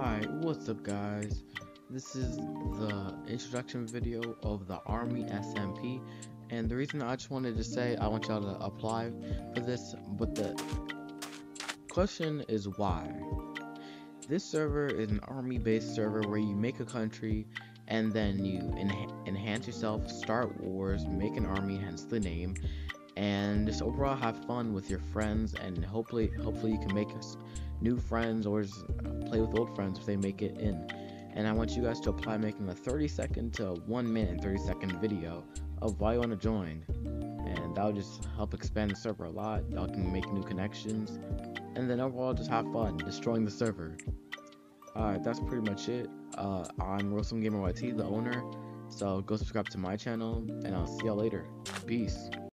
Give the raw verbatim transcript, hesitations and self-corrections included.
Alright, what's up guys? This is the introduction video of the Army S M P, and the reason I just wanted to say I want y'all to apply for this, but the question is why. This server is an army based server where you make a country and then you en enhance yourself, start wars, make an army, hence the name, and just overall have fun with your friends, and hopefully hopefully you can make new friends or just play with old friends if they make it in. And I want you guys to apply making a thirty second to one minute and thirty second video of why you want to join, and that'll just help expand the server a lot. Y'all can make new connections and then overall just have fun destroying the server. Alright, that's pretty much it. uh, I'm RealsomegamerYT, the owner, so go subscribe to my channel and I'll see y'all later. Peace.